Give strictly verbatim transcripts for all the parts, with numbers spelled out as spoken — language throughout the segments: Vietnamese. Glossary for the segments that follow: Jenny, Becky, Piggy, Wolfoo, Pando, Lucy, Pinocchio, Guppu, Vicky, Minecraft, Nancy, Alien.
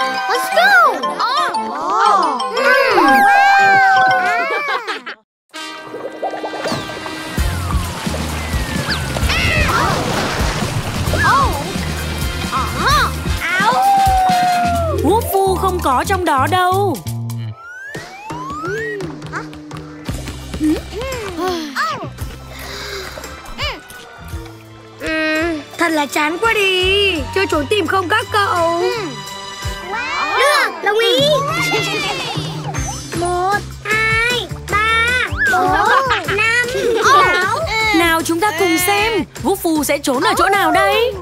Let's go! Oh! Oh! Mm. Wow! Wolfoo không có trong đó đâu. Thật là chán quá đi. Chơi trốn tìm không các cậu. Được, đồng ý. Một, hai, ba, bốn, năm, sáu. Nào chúng ta cùng xem Wolfoo sẽ trốn ở chỗ nào đây.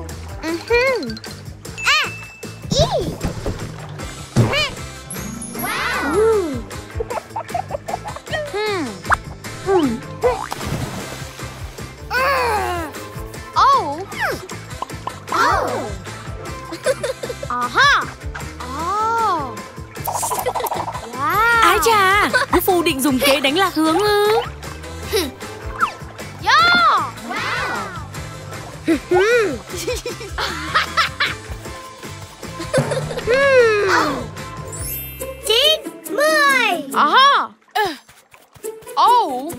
Wolfoo định dùng kế đánh lạc hướng ư? chín, mười. Aha. Oh.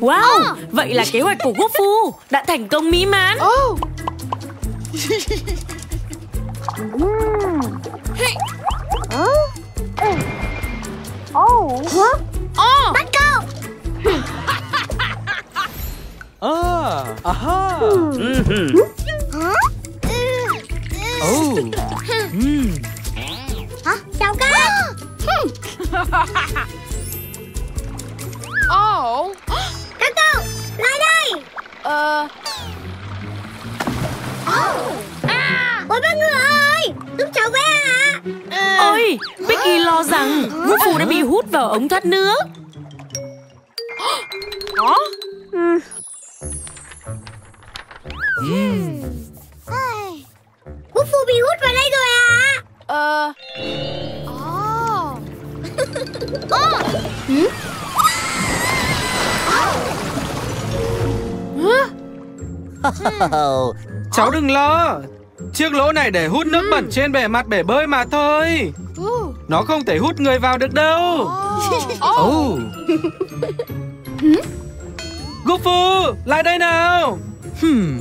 Wow, vậy là kế hoạch của Wolfoo đã thành công mỹ mãn. Oh. Oh. Huh? Oh. Bắt cậu. Ah, aha. Mm-hmm. Hả? Oh. Mm. Hả? Chào cậu. Oh. Các cậu, lại đây. Ờ. Uh. Oh. À. Ôi ba người ơi, giúp cháu với ạ. À. Ôi, Piggy lo rằng Wolfoo đã bị hút vào ống thoát nước. Hả? Ừ. Mm. Wolfoo bị hút vào đây rồi ạ. À? Ờ. Oh. Oh. Ừ? Oh. Cháu đừng lo. Chiếc lỗ này để hút nước bẩn trên bề mặt bể bơi mà thôi. Nó không thể hút người vào được đâu. Oh. Guppu, lại đây nào. Hmm.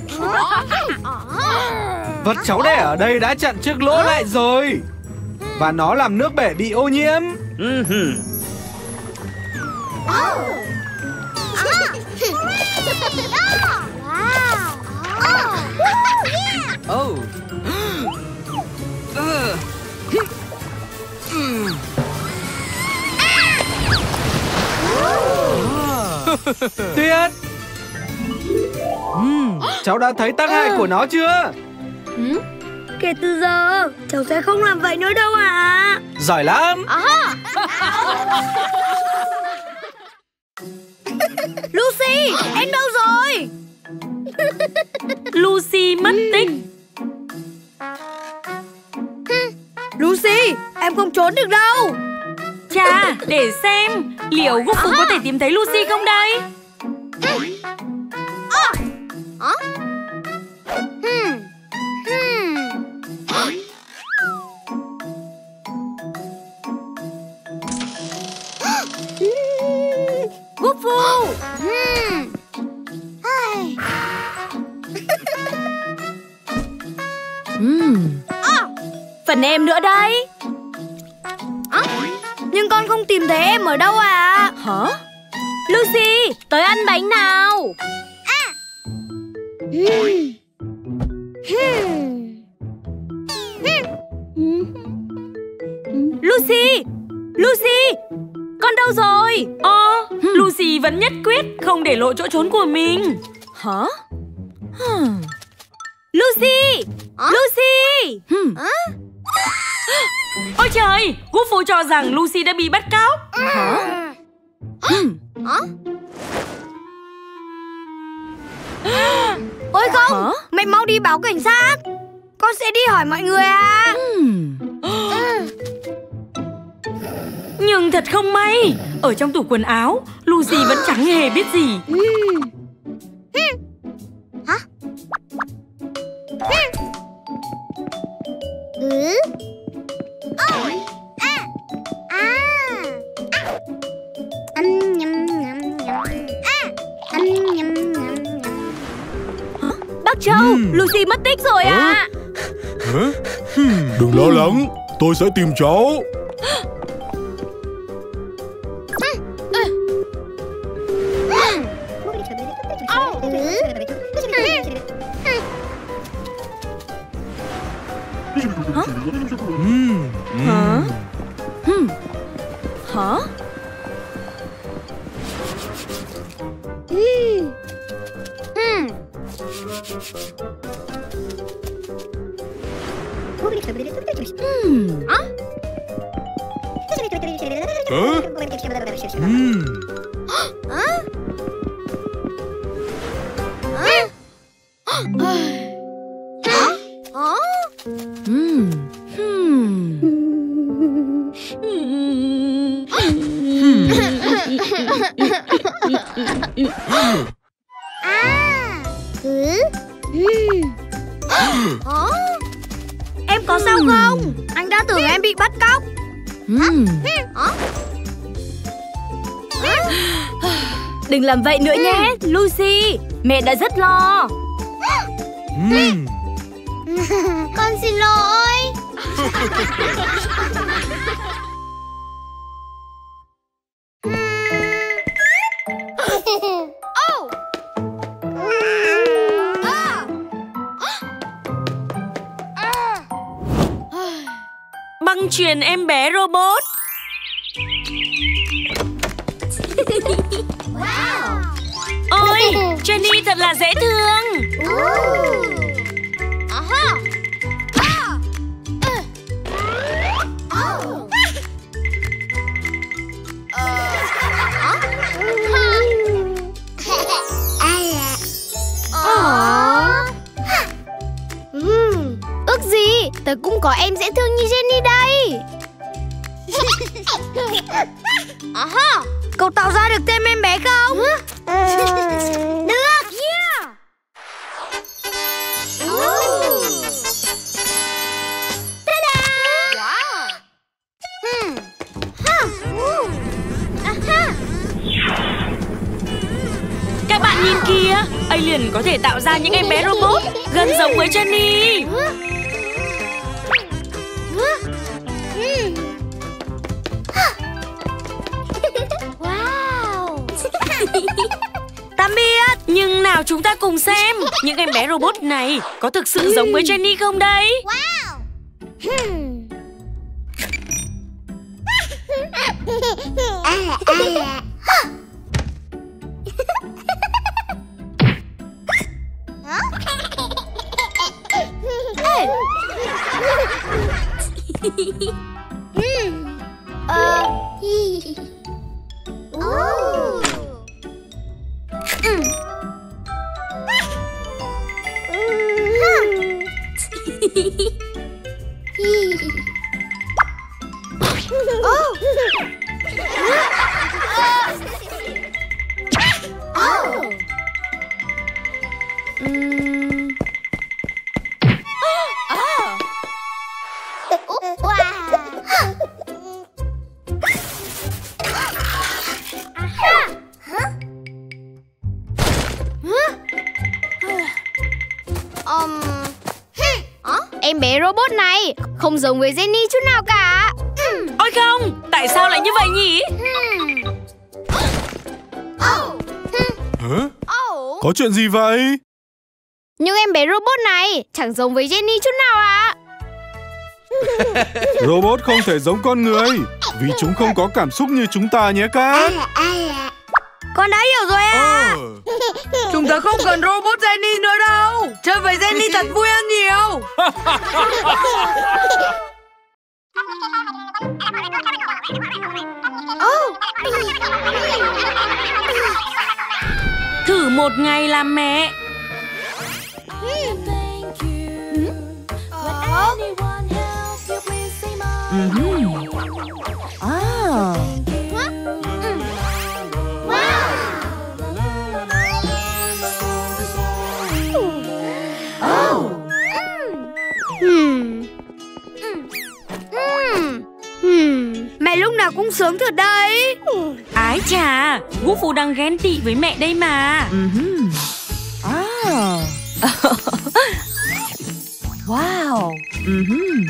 Vật cháu để ở đây đã chặn chiếc lỗ lại rồi. Và nó làm nước bể bị ô nhiễm. Oh. uh. mm. ah. Tuyệt. mm. Cháu đã thấy tác hại uh. của nó chưa? mm. Kể từ giờ cháu sẽ không làm vậy nữa đâu ạ. À? Giỏi lắm. Lucy, em đâu rồi? Lucy mất tích. Lucy, em không trốn được đâu. Chà, để xem liệu Guppu có thể tìm thấy Lucy không đây. Guppu. Mm. Phần em nữa đây. à, Nhưng con không tìm thấy em ở đâu à? Hả? Lucy, tới ăn bánh nào. à. hmm. Hmm. Hmm. Lucy, Lucy, con đâu rồi? Ồ, oh, hmm. Lucy vẫn nhất quyết không để lộ chỗ trốn của mình. Hả? Hmm. Lucy! Hả? Lucy! Hmm. Ôi trời! Wolfoo cho rằng Lucy đã bị bắt cóc. Hả? Hmm. Hả? Ôi không! Hả? Mày mau đi báo cảnh sát! Con sẽ đi hỏi mọi người à! Hmm. Nhưng thật không may! Ở trong tủ quần áo, Lucy vẫn chẳng hề biết gì. Hmm. Hả? Ừ. Ôi. À. À. À. Ăn nhầm nhầm nhầm. À. Ăn nhầm nhầm nhầm. Hả? Bác Châu, hmm. Lucy mất tích rồi à? Hả? Hả? Hmm. Đừng lo lắng, tôi sẽ tìm cháu. Làm vậy nữa nhé, Lucy. Mẹ đã rất lo. Con xin lỗi. Băng chuyền em bé robot. Jenny thật là dễ thương. Ước gì tớ cũng có em dễ thương như Jenny đây. Cậu tạo ra được tên em bé không? Được. Yeah. Oh. Ta-da. Wow. Hmm. Ha. Uh. Aha. Các bạn nhìn kìa, Alien có thể tạo ra những em bé robot gần giống với Jenny. Ta biết, nhưng nào chúng ta cùng xem những em bé robot này có thực sự giống với Jenny không đây? Wow. Không giống với Jenny chút nào cả. Ừ. Ôi không, tại sao lại như vậy nhỉ? Oh. Hả? Oh. Có chuyện gì vậy? Nhưng em bé robot này chẳng giống với Jenny chút nào ạ. À. Robot không thể giống con người vì chúng không có cảm xúc như chúng ta nhé các. Con đã hiểu rồi à. Oh. Chúng ta không cần robot Jenny nữa đâu. Chơi với Jenny thật vui hơn nhiều. Thử một ngày làm mẹ. cũng sướng thật đấy. Ừ. Ái chà, Wolfoo đang ghen tị với mẹ đây mà. Uh-huh. Oh. Wow. Uh-huh.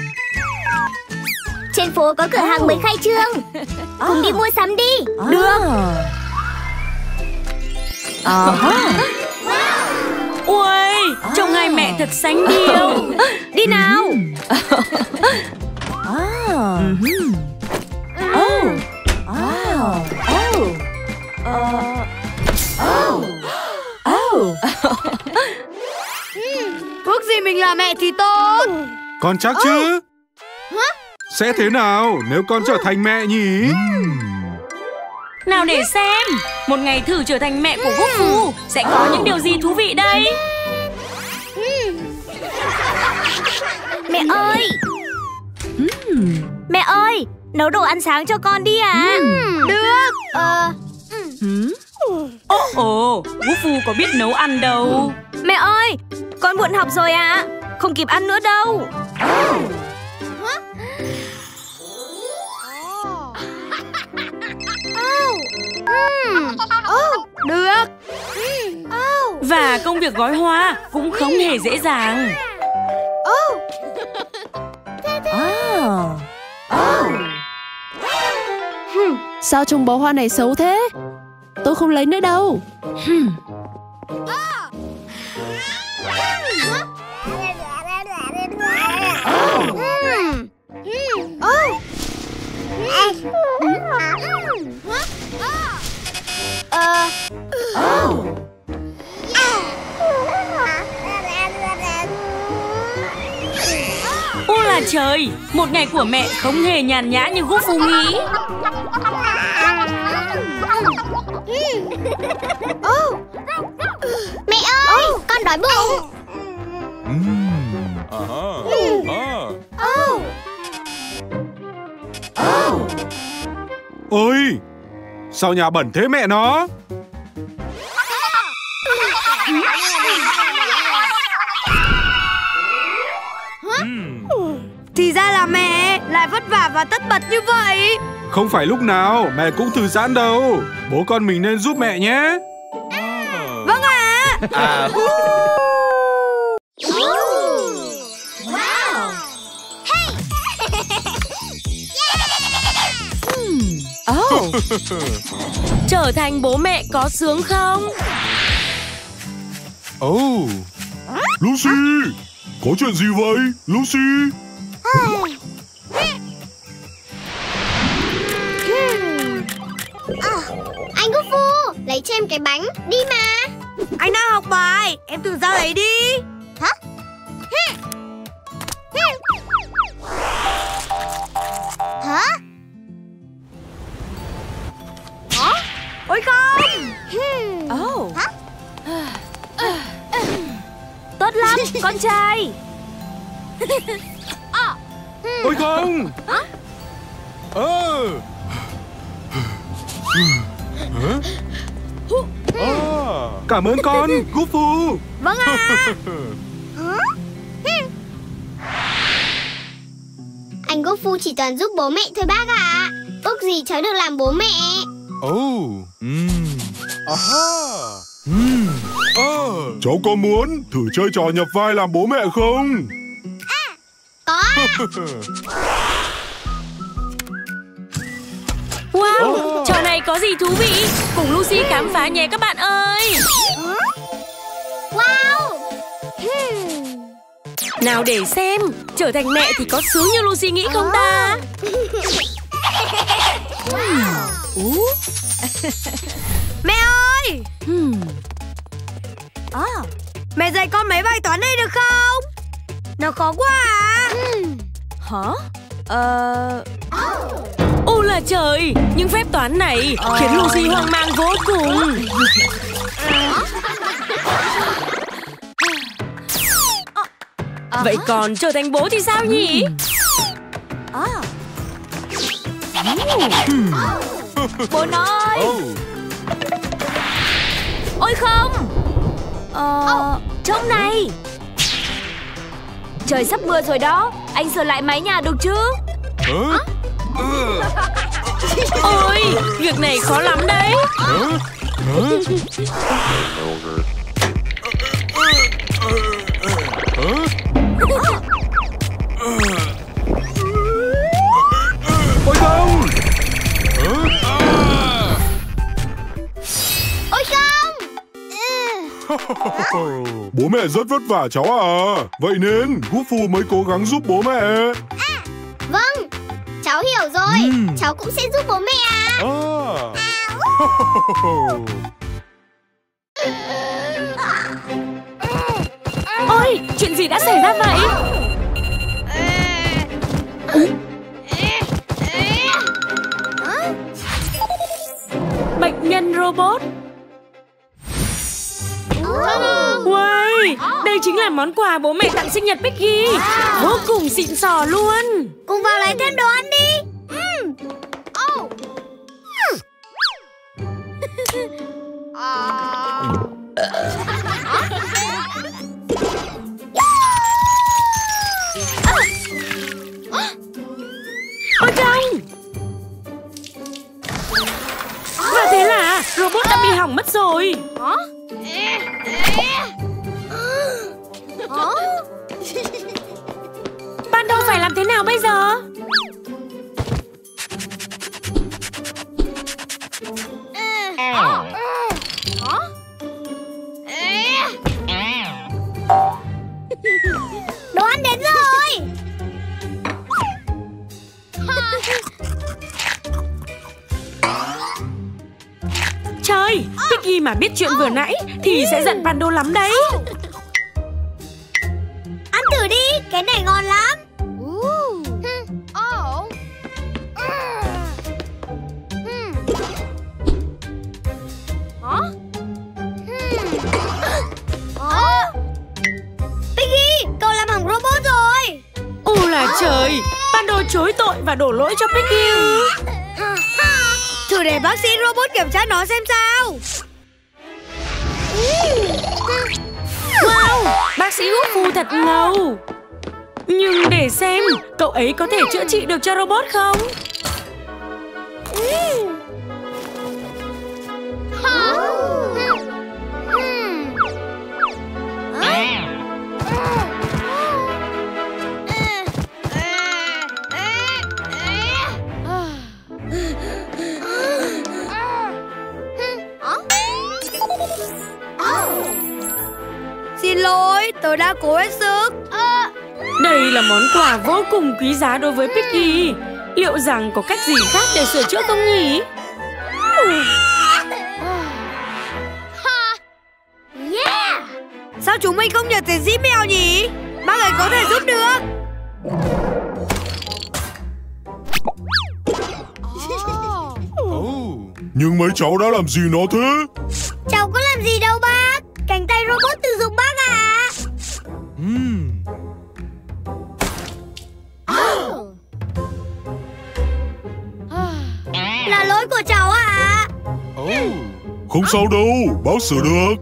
Trên phố có cửa hàng oh. mới khai trương. Cùng oh. đi mua sắm đi. Oh. Được. Uh-huh. Ôi, trông ngài mẹ thật sánh điêu. Đi nào. Ước gì mình là mẹ thì tốt. Con chắc chứ? Sẽ thế nào nếu con trở thành mẹ nhỉ? Nào để xem, một ngày thử trở thành mẹ của Guppu sẽ có những điều gì thú vị đây. Mẹ ơi, mẹ ơi, nấu đồ ăn sáng cho con đi à? Được. Ờ. Ồ, Guppu có biết nấu ăn đâu. Mẹ ơi, con muộn học rồi ạ, không kịp ăn nữa đâu. Được. Và công việc gói hoa cũng không hề dễ dàng. Sao trông bó hoa này xấu thế? Tôi không lấy nữa đâu. Ờ. Oh. Ô là trời, một ngày của mẹ không hề nhàn nhã như Guppu nghĩ. Mẹ ơi, con đói bụng. Ôi, sao nhà bẩn thế mẹ nó? Thì ra là mẹ lại vất vả và tất bật như vậy. Không phải lúc nào mẹ cũng thư giãn đâu. Bố con mình nên giúp mẹ nhé. Vâng ạ. À. Oh. Trở thành bố mẹ có sướng không? Oh. Lucy, có chuyện gì vậy, Lucy? À, anh Guppu, lấy cho em cái bánh đi mà. Anh đang học bài, em tự ra lấy đi. Hả? Hả? Ôi không! Oh. Hả? Tốt lắm, con trai! Ôi không! Hả? Ờ. Hả? À. Cảm ơn con, Guppu! Vâng ạ! À. Anh Guppu chỉ toàn giúp bố mẹ thôi bác ạ! À. Ước gì cháu được làm bố mẹ! Oh. Mm. Aha. Mm. Oh. Cháu có muốn thử chơi trò nhập vai làm bố mẹ không? À, có. Wow, oh. Trò này có gì thú vị? Cùng Lucy khám phá nhé các bạn ơi. Wow. Nào để xem, trở thành mẹ thì có sướng như Lucy nghĩ không ta? Wow. Mẹ ơi! Hmm. Oh. Mẹ dạy con mấy bài toán này được không? Nó khó quá à? Hmm. Hả? Ờ... Uh... Ô là trời! Những phép toán này oh. khiến Lucy hoang mang vô cùng. Vậy còn trở thành bố thì sao nhỉ? Oh. Hmm. Bố nói. Oh. Ôi không. Ờ... Oh. Trông này. Trời sắp mưa rồi đó. Anh sửa lại mái nhà được chứ? Huh? Huh? Ôi, việc này khó lắm đấy. Ôi không! Ôi không! Bố mẹ rất vất vả cháu à. Vậy nên Wolfoo mới cố gắng giúp bố mẹ. À, vâng, cháu hiểu rồi. Ừ. Cháu cũng sẽ giúp bố mẹ. À. À. Ôi, chuyện gì đã xảy ra vậy? Ừ. Bệnh nhân robot. Wow, đây chính là món quà bố mẹ tặng sinh nhật Piggy. Vô cùng xịn sò luôn. Cùng vào lấy thêm đồ ăn đi. Ừ. Oh. Ôi không! Và thế là robot đã bị hỏng mất rồi. Hả? Pando phải làm thế nào bây giờ? Đồ ăn đến rồi. Trời, Piggy mà biết chuyện vừa nãy thì sẽ giận Pando lắm đấy. Ăn thử đi, cái này ngon lắm. Piggy, cậu làm hỏng robot rồi. Ô là trời, Pando chối tội và đổ lỗi cho Piggy. Thử để bác sĩ robot kiểm tra nó xem sao. Wow, bác sĩ Wolfoo thật ngầu. Nhưng để xem cậu ấy có thể chữa trị được cho robot không? Tôi đã cố hết sức. Đây là món quà vô cùng quý giá đối với Piggy. Liệu rằng có cách gì khác để sửa chữa không nhỉ? Yeah. Sao chúng mình không nhờ tiến sĩ mèo nhỉ? Bác ấy có thể giúp được. Nhưng mấy cháu đã làm gì nó thế? Cháu có làm gì đâu bác. Cánh tay robot từ dụng bác à. Mm. Oh. Là lỗi của cháu ạ. À? Oh. Không sao đâu, báo sửa được.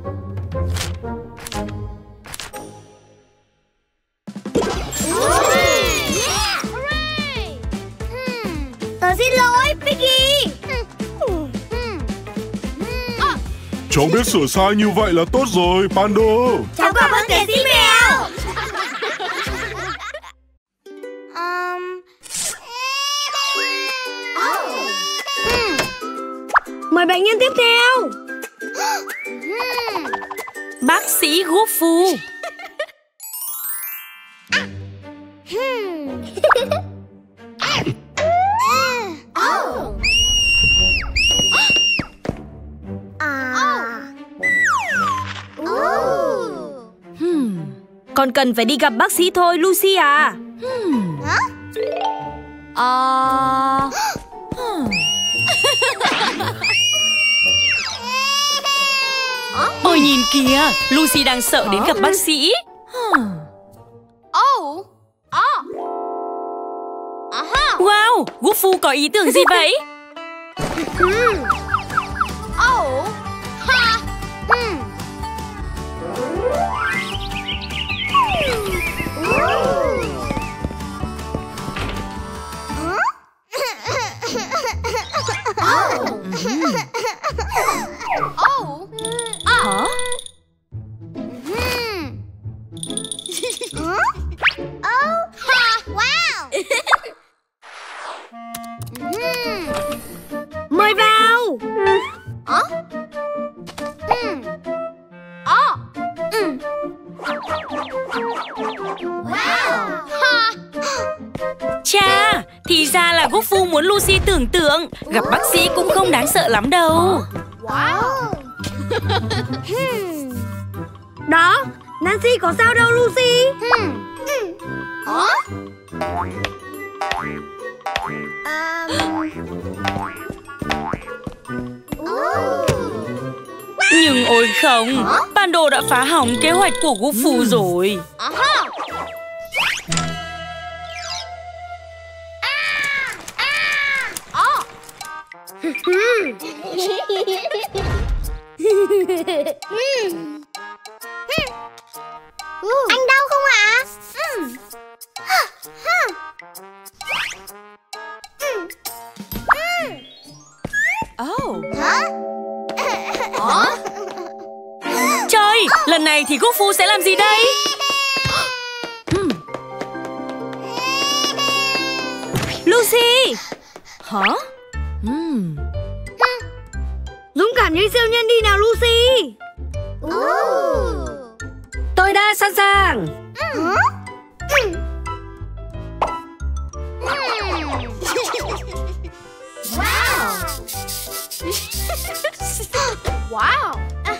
Tớ xin lỗi, Piggy. Cháu biết sửa sai như vậy là tốt rồi, Pando. Cháu cảm ơn tiến sĩ mèo. Mời bệnh nhân tiếp theo. Bác sĩ Guppu. Còn cần phải đi gặp bác sĩ thôi, Lucy à. Ờ... Ôi nhìn kìa, Lucy đang sợ đến gặp bác sĩ. Wow, Wolfoo có ý tưởng gì vậy? Cha, thì ra là Guppu muốn Lucy tưởng tượng gặp bác sĩ cũng không đáng sợ lắm đâu. Wow. Đó, Nancy có sao đâu Lucy. Nhưng ôi không, Pando đã phá hỏng kế hoạch của Guppu rồi. Anh đau không ạ? Trời, lần này thì Guppu sẽ làm gì đây? Lucy! Hả? Hmm. Dũng cảm như siêu nhân đi nào Lucy. uh. Tôi đã sẵn sàng. uh. Wow. Wow. um.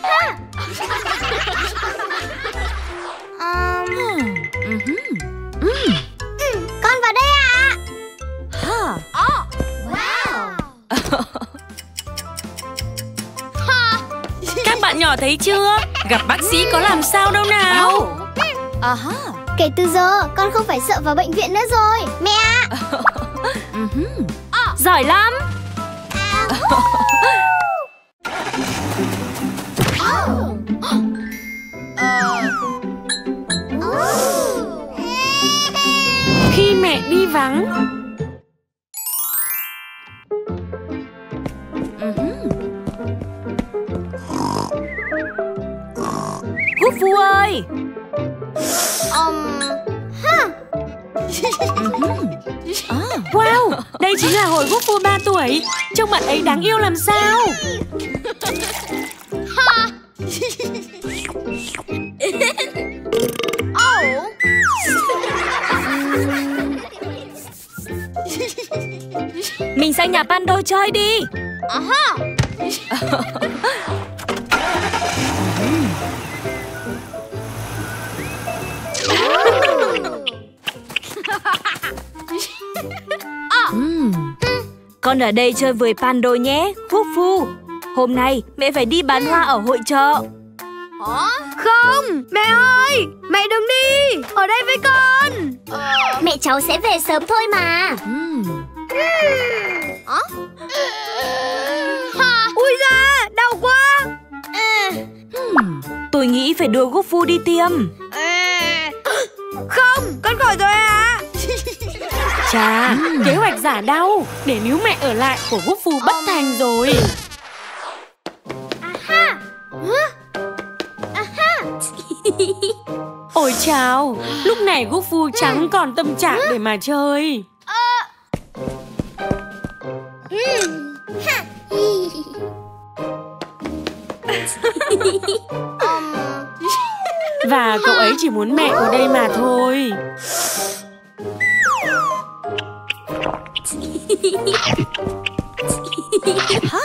uh-huh. mm. Con vào đây ạ. Huh. Oh. Wow. Các bạn nhỏ thấy chưa? Gặp bác sĩ có làm sao đâu nào. Kể từ giờ con không phải sợ vào bệnh viện nữa rồi mẹ ạ. Giỏi lắm. Khi mẹ đi vắng. Guppu ơi! Um... Wow! Đây chính là hồi Guppu ba tuổi! Trông bạn ấy đáng yêu làm sao! Mình sang nhà Pando chơi đi! Con ở đây chơi với Pando nhé, Wolfoo. Hôm nay mẹ phải đi bán hoa ở hội chợ. Không, mẹ ơi, mẹ đừng đi, ở đây với con. Mẹ cháu sẽ về sớm thôi mà. Ui da, đau quá. Tôi nghĩ phải đưa Wolfoo đi tiêm. Không, con khỏi rồi ạ. Chà, ừ. kế hoạch giả đau để níu mẹ ở lại của Guppu bất um. thành rồi. Aha. Aha. Ôi chào, lúc này Guppu chẳng ừ. còn tâm trạng ừ. để mà chơi. Và cậu ấy chỉ muốn mẹ ở đây mà thôi. Hả?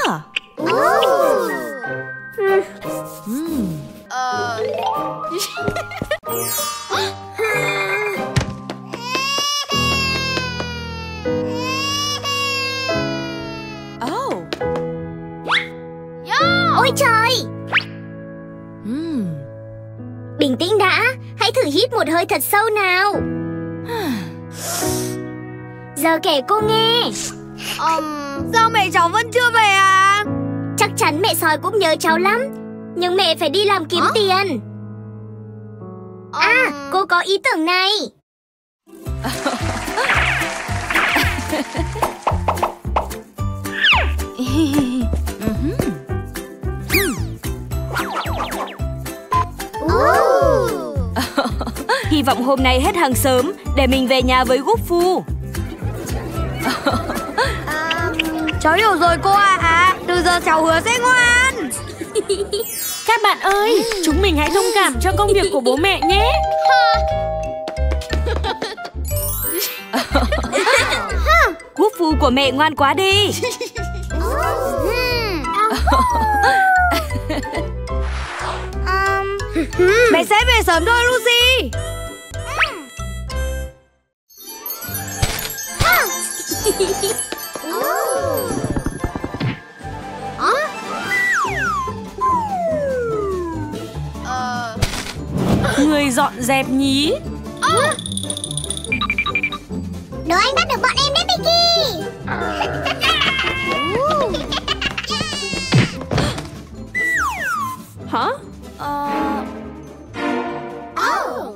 Ôi trời! Bình tĩnh đã, hãy thử hít một hơi thật sâu nào. Giờ kể cô nghe. um, Sao mẹ cháu vẫn chưa về à? Chắc chắn mẹ sói cũng nhớ cháu lắm. Nhưng mẹ phải đi làm kiếm Hả? tiền. um... À, cô có ý tưởng này. Hy vọng hôm nay hết hàng sớm để mình về nhà với Guppu. Cháu hiểu rồi cô ạ. À. Từ giờ cháu hứa sẽ ngoan. Các bạn ơi, chúng mình hãy thông cảm cho công việc của bố mẹ nhé. của mẹ ngoan quá đi. Mẹ sẽ về sớm thôi Lucy. Người dọn dẹp nhí. Đồ anh bắt được bọn em đấy Piggy. Hả?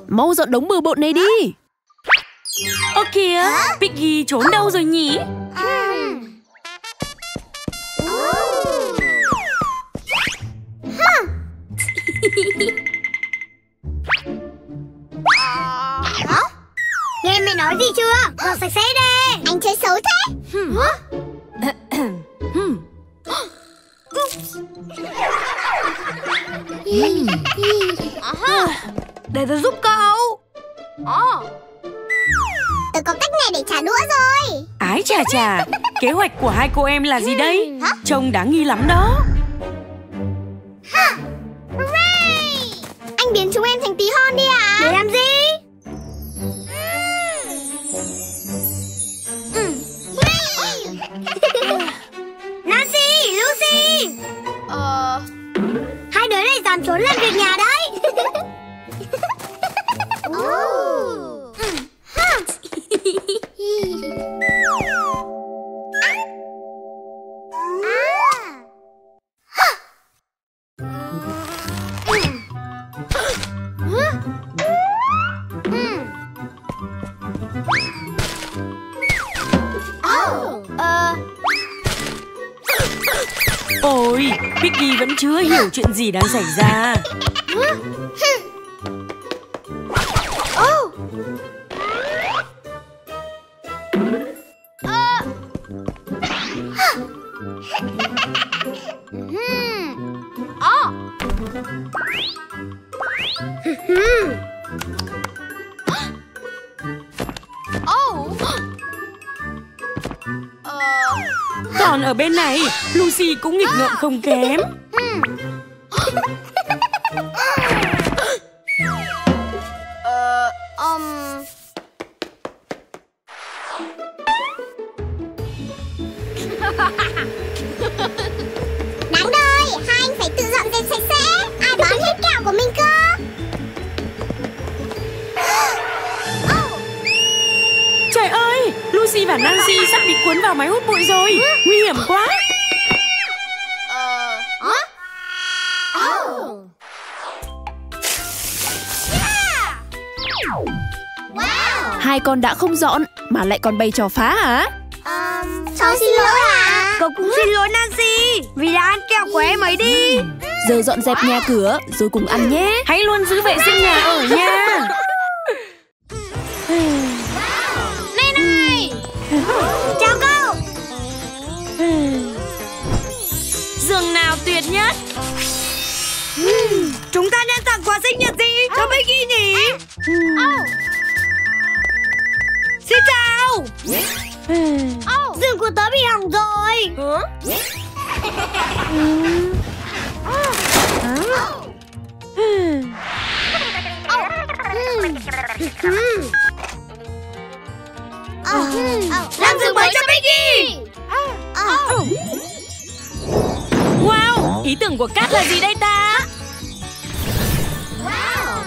Mau dọn đống bừa bộn này đi. Ơ kìa, Piggy trốn đâu rồi nhỉ? Nghe mày nói gì chưa? Dọn sạch sẽ đi. Anh chơi xấu thế. Để tôi giúp cậu. Tôi có cách này để trả đũa rồi. Ái chà chà, kế hoạch của hai cô em là gì đây? Trông đáng nghi lắm đó. Anh biến chúng em thành tí hon đi à? Để làm gì? Nancy, Lucy, ờ... hai đứa này dám trốn làm việc nhà đấy. Ôi, Vicky vẫn chưa hiểu chuyện gì đang xảy ra. Còn ở bên này, Lucy cũng nghịch ngợm không kém. Ờ, um... Đáng đời, hai anh phải tự dọn dẹp sạch sẽ. Ai bón hết kẹo của mình cơ. Trời ơi, Lucy và Nancy sắp bị cuốn vào máy hút bụi rồi. Nguy hiểm quá. Hai con đã không dọn mà lại còn bày trò phá hả? Um, cháu xin lỗi ạ. Cậu cũng xin lỗi Nancy vì đã ăn kẹo của em ấy đi. Giờ dọn dẹp nhà cửa rồi cùng ăn nhé. Hãy luôn giữ vệ sinh nhà ở nha. Này này, chào cậu. Giường nào tuyệt nhất? Chúng ta nên tặng quà sinh nhật gì cho Becky nhỉ? Xin chào. Oh. Giường của tớ bị hỏng rồi. Huh? Làm giường mới cho Piggy. Wow, ý tưởng của Kat là gì đây ta? Wow.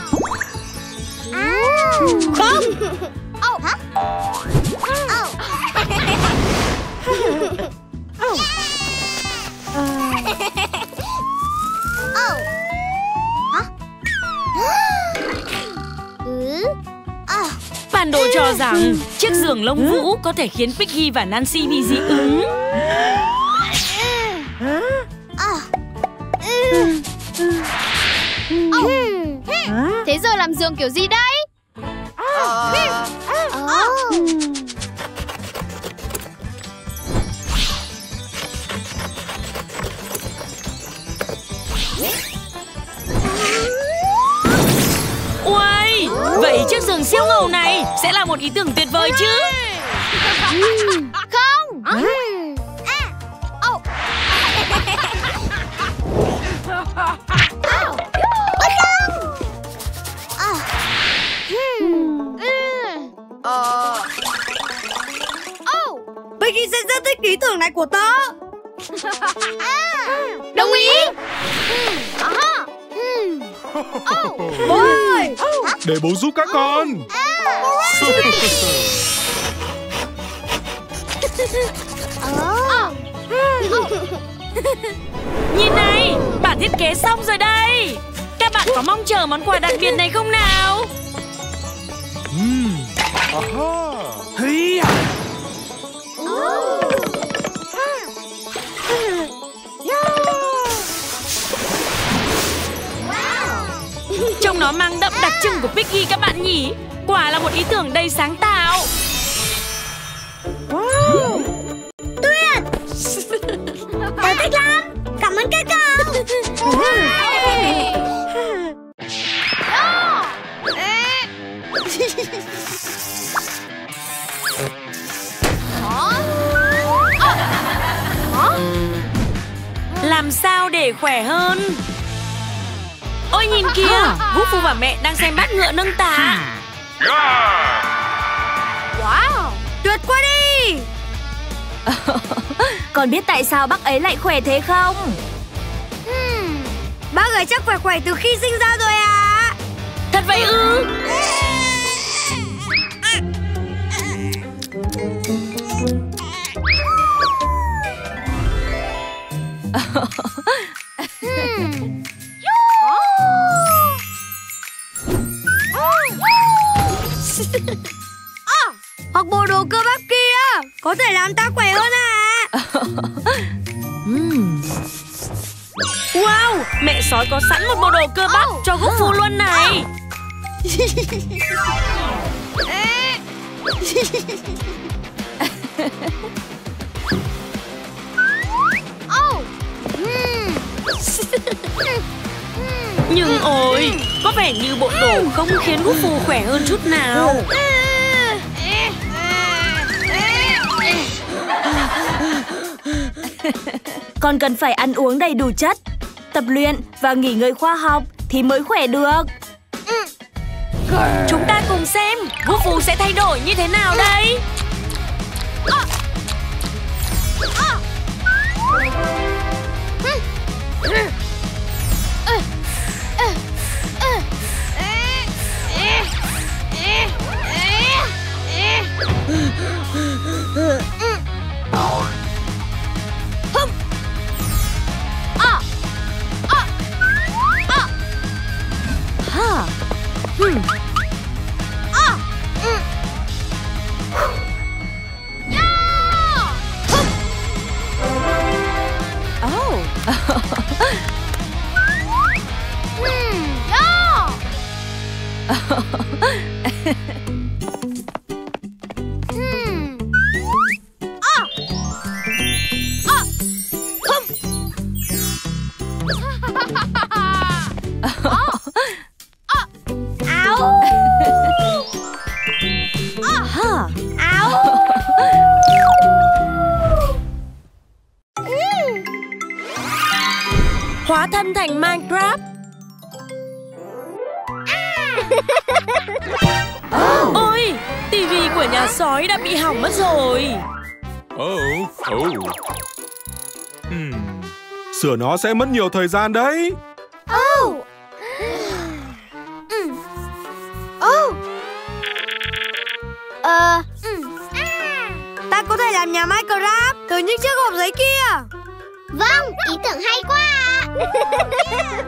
Không. Oh. Hả? Oh. Oh. Oh. Hả? Oh. Pando cho rằng chiếc giường lông vũ có thể khiến Piggy và Nancy bị dị ứng. Oh. Thế giờ làm giường kiểu gì đây? Uh... Oh. Uầy, vậy chiếc giường siêu ngầu này sẽ là một ý tưởng tuyệt vời chứ? Không. Hả? À. Oh. Oh. Bất công. Oh. Hmm. Uh. Oh. Piggy sẽ rất thích ý tưởng này của tớ. À. Đồng ý. Aha. Oh. Bố ơi. Để bố giúp các con. Oh. Oh. Nhìn này, bản thiết kế xong rồi đây. Các bạn có mong chờ món quà đặc biệt này không nào? Mm. Hey. Oh. Trông nó mang đậm đặc trưng của Piggy các bạn nhỉ? Quả là một ý tưởng đầy sáng tạo. Wow. Tuyệt. Tớ thích lắm. Cảm ơn các con. Làm sao để khỏe hơn? Ôi nhìn kìa, Wolfoo và mẹ đang xem bát ngựa nâng tạ. Wow, tuyệt quá đi. Con biết tại sao bác ấy lại khỏe thế không? Hmm. Bác ấy chắc khỏe khỏe từ khi sinh ra rồi à? Thật vậy ư? Hmm. À, hoặc bộ đồ cơ bắp kia có thể làm ta khỏe hơn à? Wow, mẹ sói có sẵn một bộ đồ cơ bắp cho Guppu luôn này. Nhưng ôi, có vẻ như bộ đồ không khiến Guppu khỏe hơn chút nào. Con cần phải ăn uống đầy đủ chất, tập luyện và nghỉ ngơi khoa học thì mới khỏe được. Chúng ta cùng xem Guppu sẽ thay đổi như thế nào đây. Hóa thân thành Minecraft. Oh. Ôi, tivi của nhà sói đã bị hỏng mất rồi. Oh, oh. Hmm. Sửa nó sẽ mất nhiều thời gian đấy. Oh. Oh. Ờ, ta có thể làm nhà Minecraft từ những chiếc hộp giấy kia. Vâng, ý tưởng hay quá.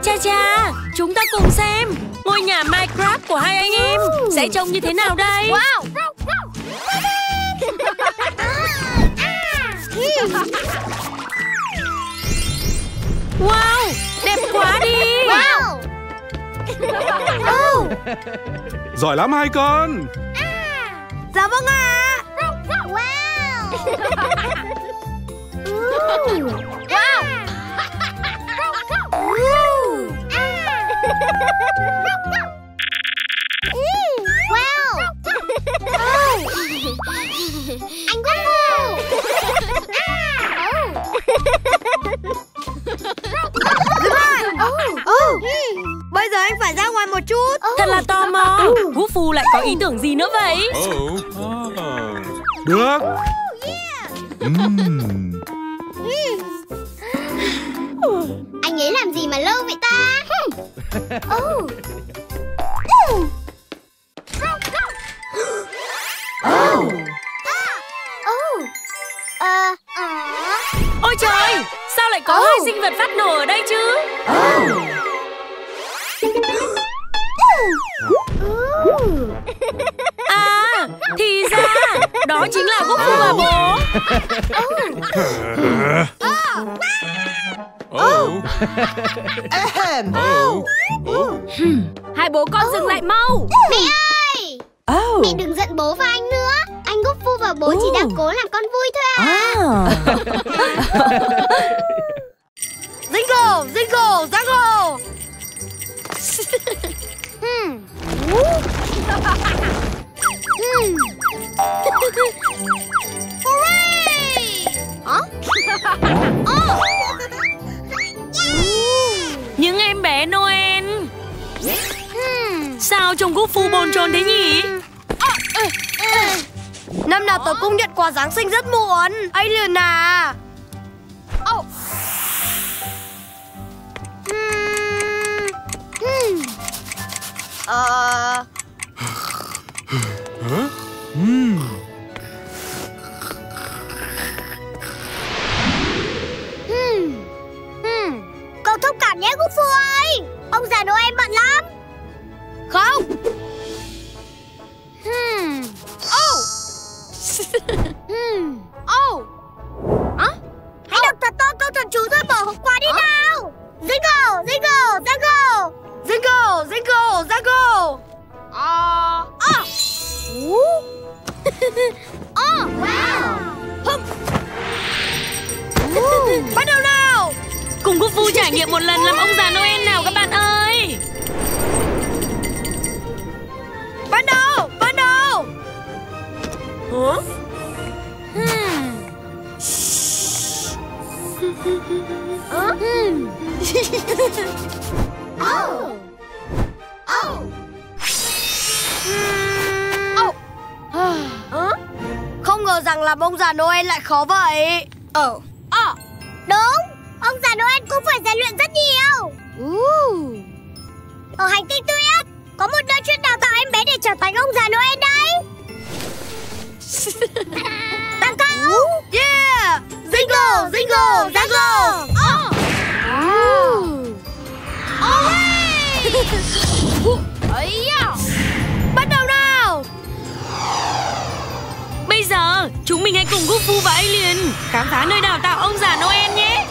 Cha cha, chúng ta cùng xem ngôi nhà Minecraft của hai anh em sẽ trông như thế nào đây. Wow. Wow, đẹp quá đi. Wow. Oh. Giỏi lắm hai con. Dạ vâng ạ. Wow. Wow. Anh Guppu. có ý tưởng gì nữa vậy? Được. uhm. Anh ấy làm gì mà lâu vậy ta? oh. Oh. Oh. Uh. Ôi trời, sao lại có oh. hai sinh vật phát nổ ở đây chứ? Oh. À, thì ra đó chính là Guppu và bố. Hai bố con dừng lại mau. Mẹ ơi, mẹ đừng giận bố và anh nữa. Anh Guppu và bố chỉ đang cố làm con vui thôi à. Jingle, jingle, jangle. Hmm. Hmm. Hooray! Huh? Oh. Yeah. Những em bé Noel. Hmm. Sao trông Guppu hmm. bồn chồn thế nhỉ? Uh, uh, uh. Năm nào tớ cũng nhận quà Giáng sinh rất muộn. Alien à. Oh. Hmm. Hmm. Ờ... Hả? Ừm. Cậu thông cảm nhé Guppu ơi. Ông già Noel bận lắm. Không. Hmm. Oh. hmm. Oh. Hả? Hãy đọc thật to câu thần chú rồi bỏ hộp quà đi Hả? nào. Jingle, jingle, jingle. Jingle, jingle, jingle. À, à. Ủa? Oh, wow. Hum. Bắt đầu nào. Cùng Guppu trải nghiệm một lần làm ông già Noel nào các bạn ơi. Bắt đầu, bắt đầu. Hả? Oh. Oh. Oh. Huh? Không ngờ rằng làm ông già Noel lại khó vậy. Ờ. Oh. Oh. Đúng, ông già Noel cũng phải rèn luyện rất nhiều. Uh. Ở hành tinh tươi ớt có một nơi chuyên đào tạo em bé để trở thành ông già Noel đấy. Tăng cao. Uh. Yeah. Jingle, jingle, jingle. Oh. Wow. Bắt đầu nào. Bây giờ chúng mình hãy cùng Guppu và Alien khám phá nơi đào tạo ông già Noel nhé.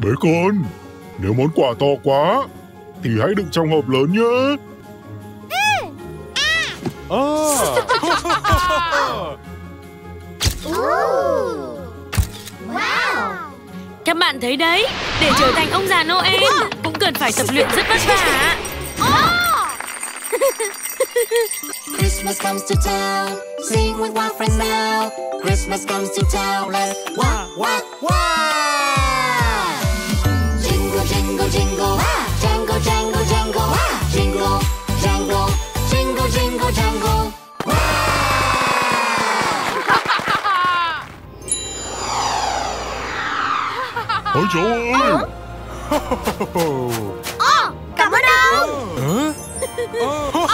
Bé con, nếu món quà to quá thì hãy đựng trong hộp lớn nhé. Ừ. À. Wow. Các bạn thấy đấy, để trở thành ông già Noel cũng cần phải tập luyện rất vất vả. Christmas comes to town, sing with our friends now. Christmas comes to town, let's wow wow wow. Jingle, jingle, ah! Jangle, jangle, jangle, ah! Jingle, jangle, jingle, jingle, jangle. Ôi trời ơi! Ồ, cảm ơn ông! Wow!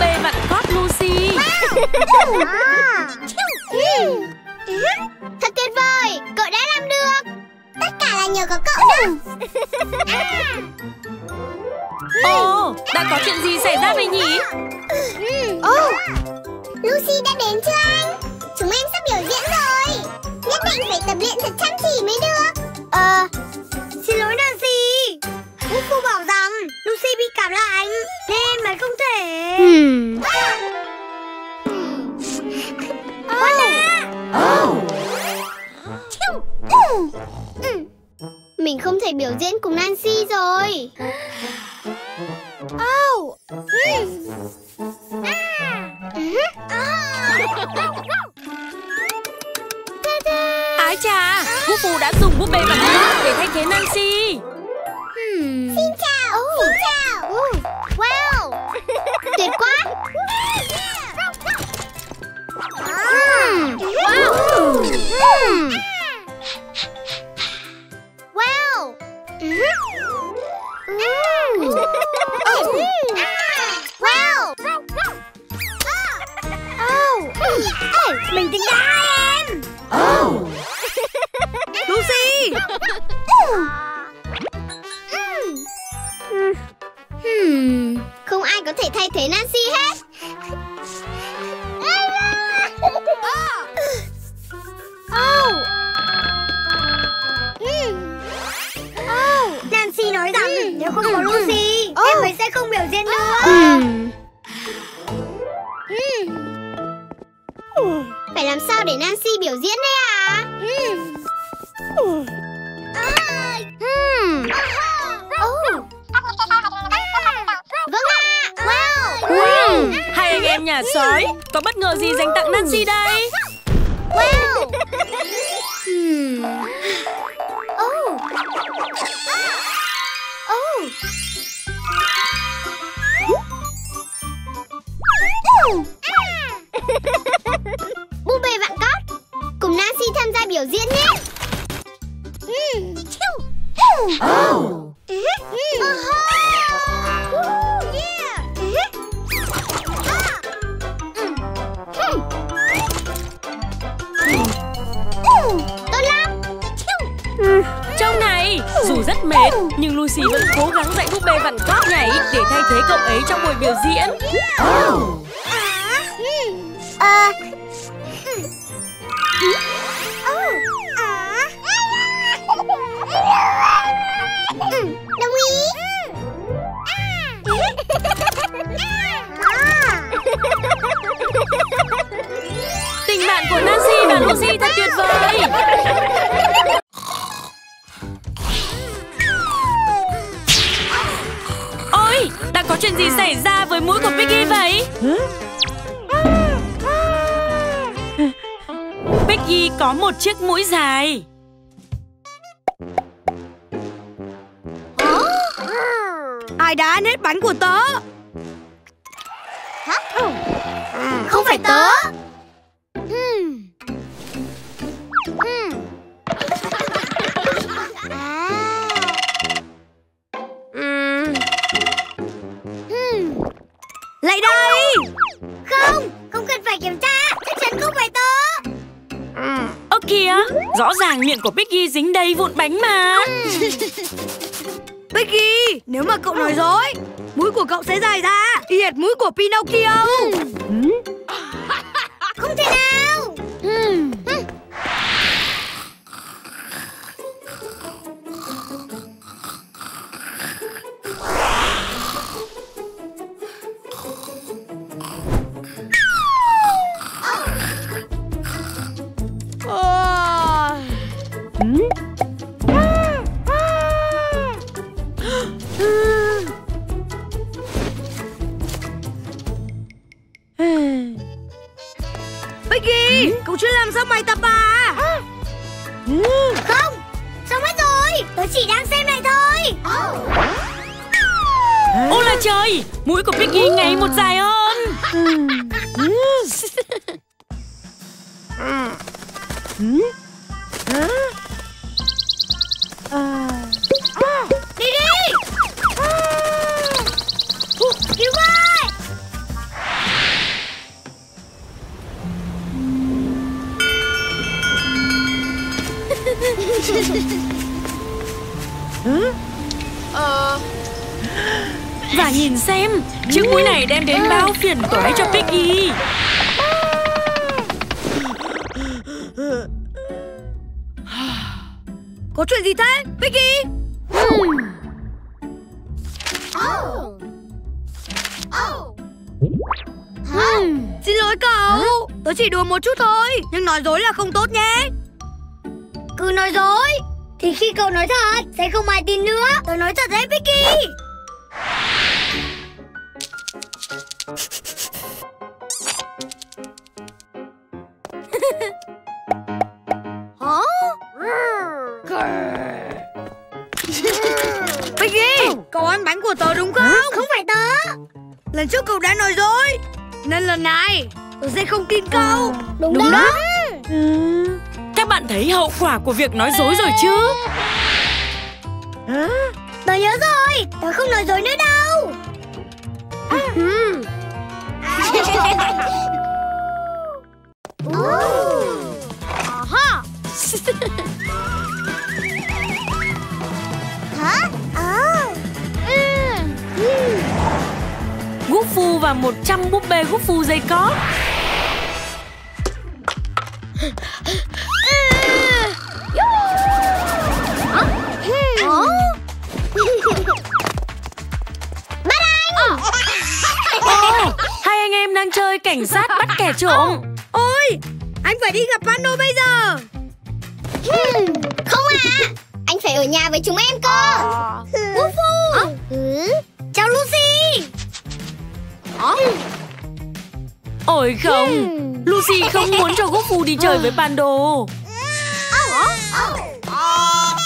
Bê vặn cót Lucy. Thật tuyệt vời, cậu đã làm được. Tất cả là nhờ có cậu đó. Ồ, đã có chuyện gì xảy ra vậy nhỉ? Oh. Lucy đã đến chưa anh? Chúng em sắp biểu diễn rồi. Nhất định phải tập luyện thật chăm chỉ mới được. Ờ, xin lỗi Nancy. Guppu bảo rằng Lucy bị cảm lạnh nên em mới không thể. Hmm. mình không thể biểu diễn cùng Nancy rồi. Oh. Mm. À. Uh-huh. Ái chà, Guppu đã dùng búp bê bằng nước để thay thế Nancy. Hmm. Xin chào, uh. xin chào. Uh. Wow, tuyệt quá. Mm. Wow. Uh. Mm. Wow. Mm. Oh. Wow. Oh. Oh. Mình tính đã em. Oh. Lucy. Hmm. Không ai có thể thay thế Nancy hết. Oh. Mm. Oh. Nancy nói rằng mm. nếu không có Lucy, oh. em ấy sẽ không biểu diễn nữa. Mm. Mm. Uh. Phải làm sao để Nancy biểu diễn đây à? Mm. Uh. Ah. Mm. Oh. Vâng ạ. À. Wow. Wow. Hai anh em nhà sói có bất ngờ gì dành tặng Nancy đây? Wow. Hmm. Oh. Oh. Búp bê vạn cát, cùng Nancy tham gia biểu diễn nhé. Oh. Trong này, dù rất mệt nhưng Lucy vẫn cố gắng dạy búp bê vặn cót nhảy để thay thế cậu ấy trong buổi biểu diễn. Oh. À. Đồng ý. Tình bạn của Nancy và Lucy thật tuyệt vời. Có chuyện gì xảy ra với mũi của Piggy vậy? Piggy có một chiếc mũi dài. Ai đã ăn hết bánh của tớ? Không phải tớ. Lại đây! Không! Không cần phải kiểm tra! Chắc chắn không phải tớ! Ơ kìa! Rõ ràng miệng của Piggy dính đầy vụn bánh mà! Piggy! Nếu mà cậu nói dối, mũi của cậu sẽ dài ra! Y hệt mũi của Pinocchio! Không thể nào! Cậu chưa làm xong bài tập à? Không, xong hết rồi. Tớ chỉ đang xem này thôi. Ô là trời, mũi của Piggy ngày một dài hơn. Đi đi. Cứu ơi. ờ... Và nhìn xem, chiếc mũi này đem đến bao phiền toái cho Piggy. Có chuyện gì thế, Piggy? Oh. Oh. Hmm. Xin lỗi cậu, tớ chỉ đùa một chút thôi. Nhưng nói dối là không tốt nhé. Cứ nói dối. thì khi cậu nói thật sẽ không ai tin nữa. Tớ nói thật đấy Vicky. Hả? Piggy, cậu ăn bánh của tớ đúng không? Không phải tớ. Lần trước cậu đã nói dối, nên lần này tớ sẽ không tin cậu. Đúng, đúng đó, đó. Ừ. Các bạn thấy hậu quả của việc nói dối rồi chứ? Tớ nhớ rồi, tớ không nói dối nữa đâu. Hả? Hả? Guppu và một trăm búp bê Guppu dây cót. Hai anh em đang chơi cảnh sát bắt kẻ trộm. Ôi, anh phải đi gặp Pando bây giờ. Hmm, không ạ, à, anh phải ở nhà với chúng em cơ. Wolfoo. Oh. Ừ. Chào Lucy. Oh. Ôi không, hmm. Lucy không muốn cho Wolfoo đi chơi với Pando. Oh. Oh. Oh.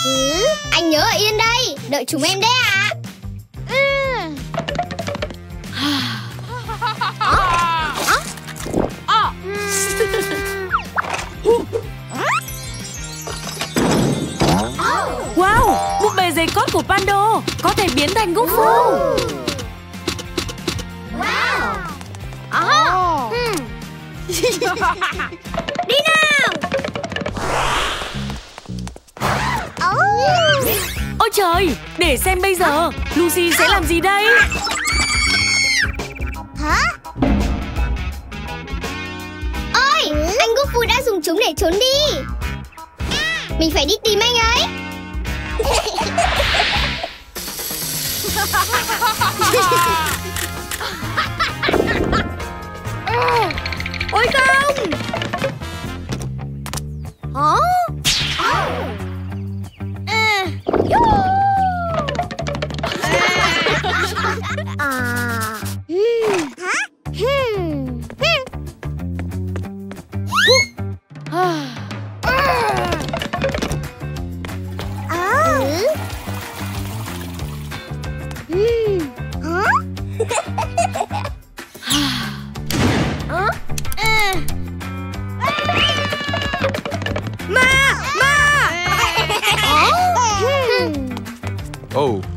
Ừ. Anh nhớ ở yên đây, đợi chúng em đấy ạ. À. Wow, búp bê dây cót của Pando có thể biến thành Guppu. Wow. Oh. Hmm. Đi nào. Oh. Ôi trời, để xem bây giờ Lucy sẽ làm gì đây. Hả? Ôi, anh Guppu đã dùng chúng để trốn đi. Mình phải đi tìm anh ấy. Ôi không. Hả?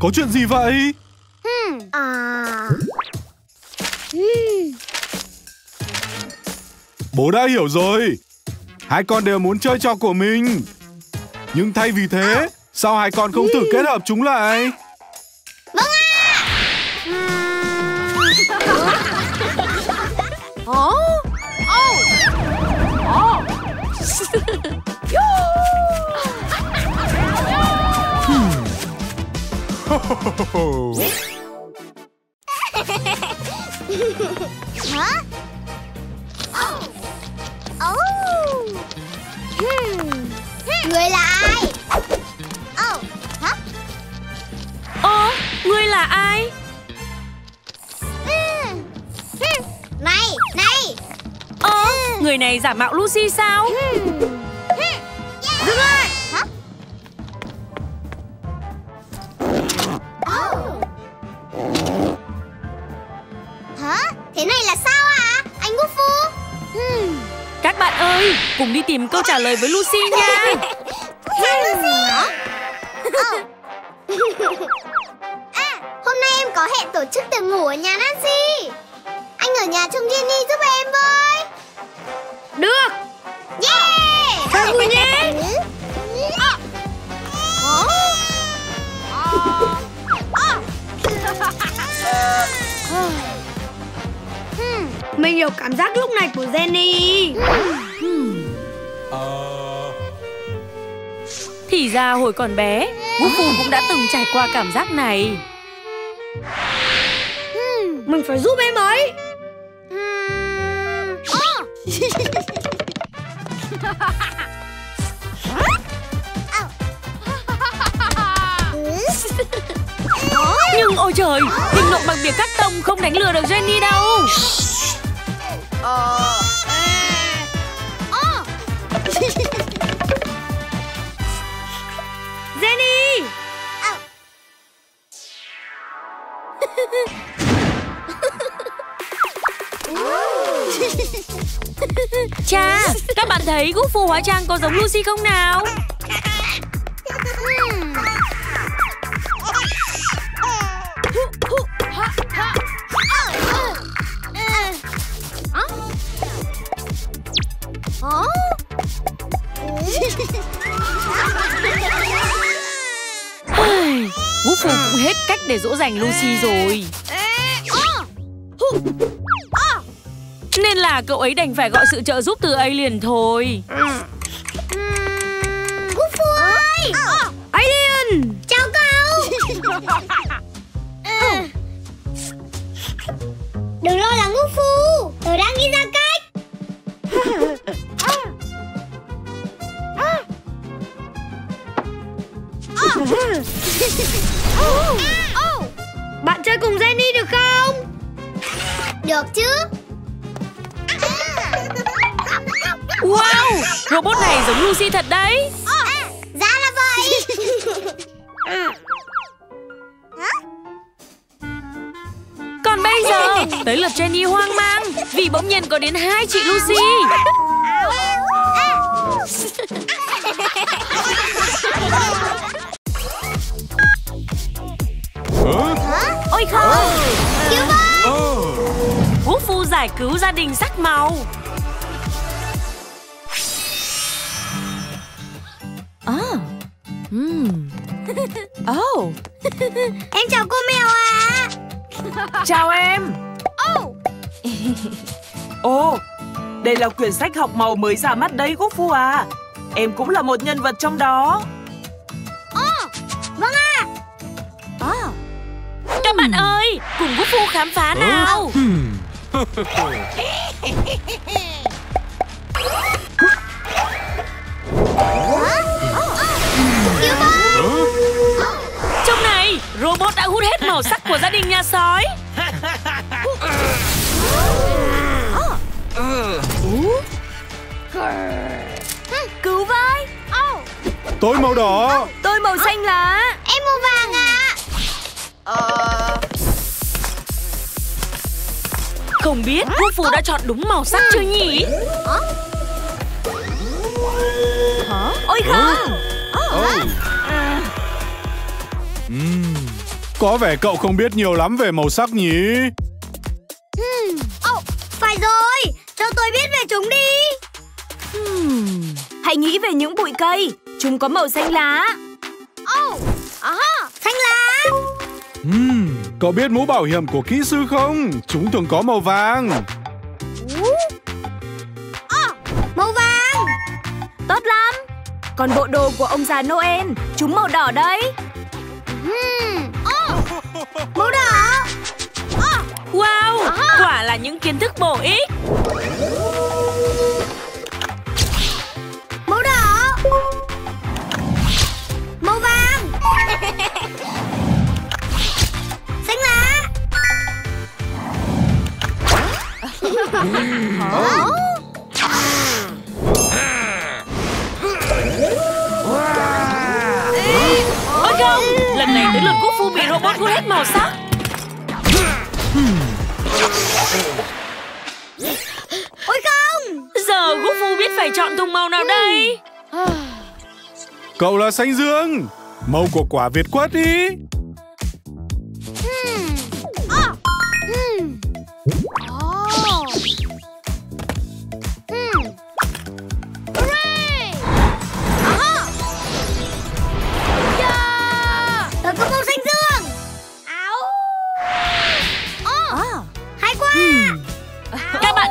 Có chuyện gì vậy? Hmm. À. Hmm. Bố đã hiểu rồi. Hai con đều muốn chơi trò của mình. Nhưng thay vì thế, à. sao hai con không hmm. thử kết hợp chúng lại? Vâng ạ. Hả? Ồ. Hả? Oh. Oh. Hmm. Người là ai? Oh. Hả? Ồ, người là ai? Mm. Này, này. Ồ, mm. người này giả mạo Lucy sao? Mm. Yeah. Dừng lại. Cùng đi tìm câu trả lời với Lucy nha. À, hôm nay em có hẹn tổ chức tiệc ngủ ở nhà Nancy. Anh ở nhà trông Jenny giúp em với. Được. Yeah. Chơi vui nhé. Mình hiểu cảm giác lúc này của Jenny. Thì ra hồi còn bé, Guppu cũng đã từng trải qua cảm giác này. Mình phải giúp em ấy. Nhưng ôi trời, hình nộm bằng bìa cắt tông không đánh lừa được Jenny đâu. Ờ... Jenny! Chà, các bạn thấy Guppu hóa trang có giống Lucy không nào? Wolfoo cũng hết cách để dỗ dành Lucy rồi, nên là cậu ấy đành phải gọi sự trợ giúp từ Alien thôi. Wolfoo ơi! Alien! Chào cậu! Đừng lo lắng Wolfoo, tôi đang nghĩ ra cách. Bạn chơi cùng Jenny được không? Được chứ. Wow, robot này giống Lucy thật đấy. À, ra là vậy. Còn bây giờ tới lượt Jenny hoang mang vì bỗng nhiên có đến hai chị Lucy. Ôi không! Cứu với! Wolfoo giải cứu gia đình sắc màu. Oh. Mm. Oh. Em chào cô mèo ạ. À. Chào em. Oh. Oh, đây là quyển sách học màu mới ra mắt đấy Wolfoo à. Em cũng là một nhân vật trong đó. Oh, vâng ạ. À. Oh. Các bạn ơi, cùng Guppu khám phá nào. Trong này, robot đã hút hết màu sắc của gia đình nhà sói. Cứu với. Tôi màu đỏ. Tôi màu xanh lá. Em màu vàng ạ. Ờ... Không biết Wolfoo đã chọn đúng màu sắc chưa nhỉ? Hả? Hả? Ôi không! Ừ. Ừ. Ừ. Có vẻ cậu không biết nhiều lắm về màu sắc nhỉ? Ừ. Oh, phải rồi! Cho tôi biết về chúng đi! Ừ. Hãy nghĩ về những bụi cây. Chúng có màu xanh lá. Oh. Aha. Xanh lá! Uhm, cậu biết mũ bảo hiểm của kỹ sư không? Chúng thường có màu vàng. À, màu vàng! Tốt lắm! Còn bộ đồ của ông già Noel, chúng màu đỏ đấy. Uhm. Oh. Màu đỏ! Oh. Wow! Aha. Quả là những kiến thức bổ ích. Màu đỏ! Màu vàng! Xanh lá. Ôi không, lần này tới lượt Guppu bị robot hút hết màu sắc. Ôi không, giờ Guppu biết phải chọn thùng màu nào đây. Cậu là xanh dương, màu của quả Việt quất ý.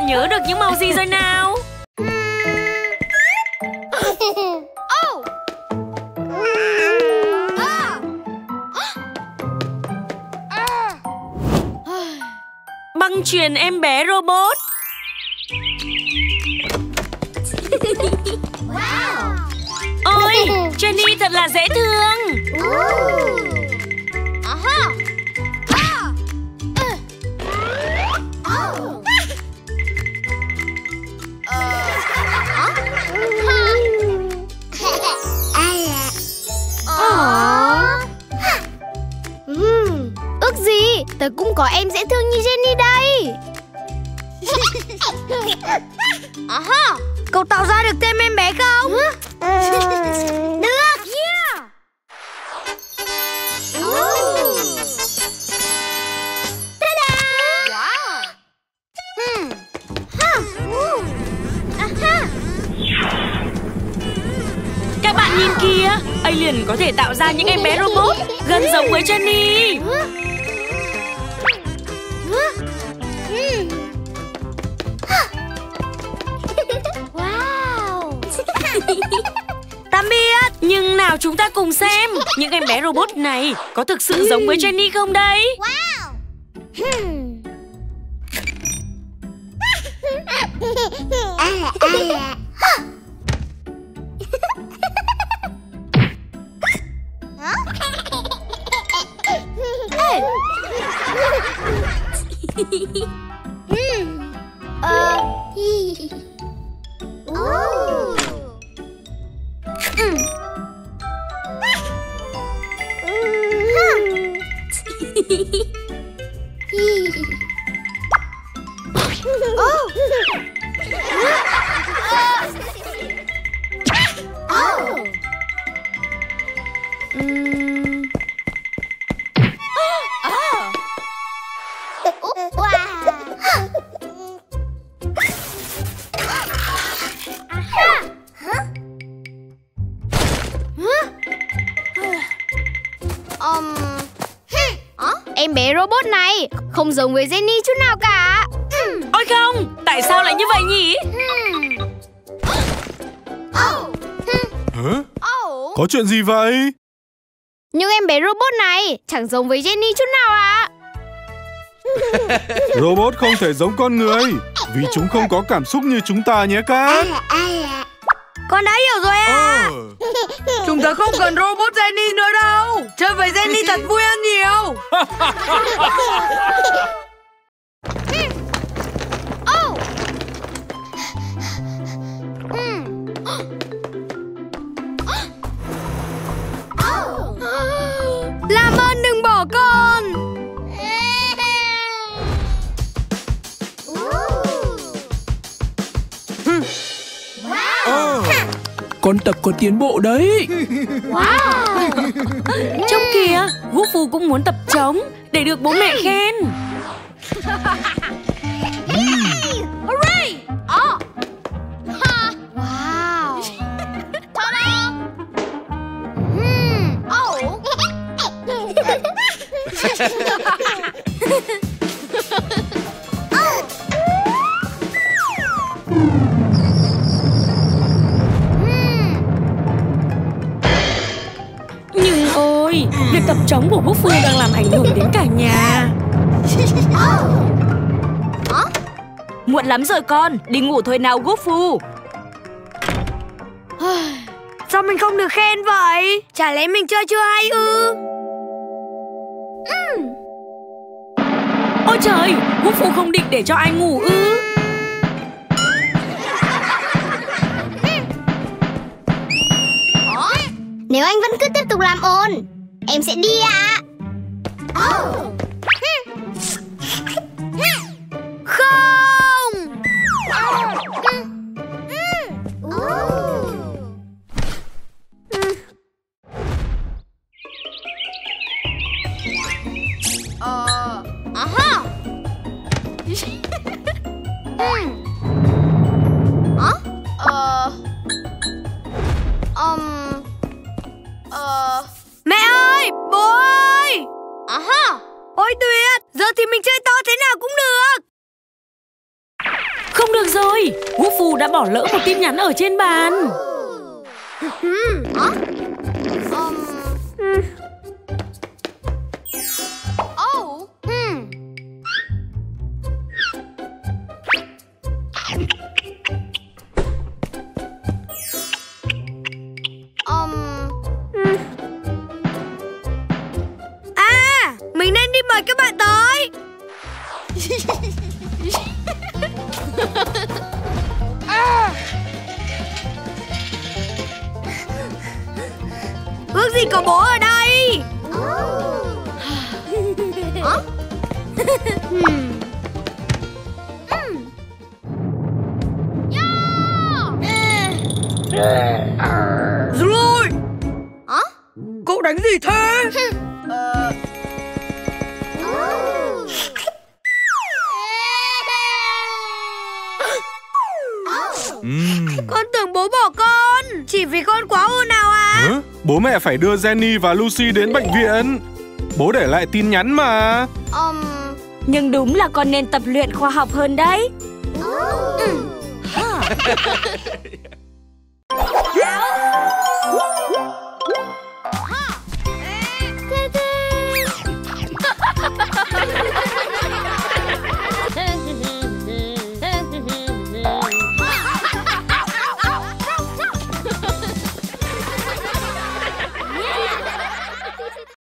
Nhớ được những màu gì rồi nào? Oh. Băng chuyền em bé robot. Wow. Ôi, Jenny thật là dễ thương. Oh. không có em dễ thương như Jenny đây. Aha. Cậu tạo ra được tên em bé không? Được. Yeah. Oh. Ta-da. Wow. Hmm. Các bạn wow. nhìn kìa, Alien có thể tạo ra những em bé robot gần giống với Jenny. Tạm biệt, nhưng nào chúng ta cùng xem những em bé robot này có thực sự giống với Jenny không đây? Wow. Hmm. À, à. Không giống với Jenny chút nào cả. Ôi không, tại sao lại như vậy nhỉ? Hả? Có chuyện gì vậy? Nhưng em bé robot này chẳng giống với Jenny chút nào ạ. À. Robot không thể giống con người vì chúng không có cảm xúc như chúng ta nhé các. Con đã hiểu rồi ạ. À. Chúng ta không cần robot Jenny nữa đâu. Chơi với Jenny thật vui hơn nhiều. Làm ơn đừng bỏ con. Con tập có tiến bộ đấy. Wow. Trông kìa, Wolfoo cũng muốn tập trống để được bố mẹ khen. Tập trống của Wolfoo đang làm ảnh hưởng đến cả nhà. Muộn lắm rồi con, đi ngủ thôi nào Wolfoo. Sao mình không được khen vậy? Chả lẽ mình chơi chưa hay ư? Ôi trời, Wolfoo không định để cho ai ngủ ư? Nếu anh vẫn cứ tiếp tục làm ồn, em sẽ đi ạ. À. Oh. Không. Oh. Uh. Aha. Hả? Ờ. Ừm. Ờ. Mẹ ơi! Bố ơi! Aha. Ôi tuyệt! Giờ thì mình chơi to thế nào cũng được! Không được rồi! Wolfoo đã bỏ lỡ một tin nhắn ở trên bàn. Ước gì có bố ở đây. Dừng lại! Hả? Cậu đánh gì thế? Ờ... Con tưởng bố bỏ con chỉ vì con quá ồn ào à? Hả? Bố mẹ phải đưa Jenny và Lucy đến bệnh viện. Bố để lại tin nhắn mà. um... Nhưng đúng là con nên tập luyện khoa học hơn đấy.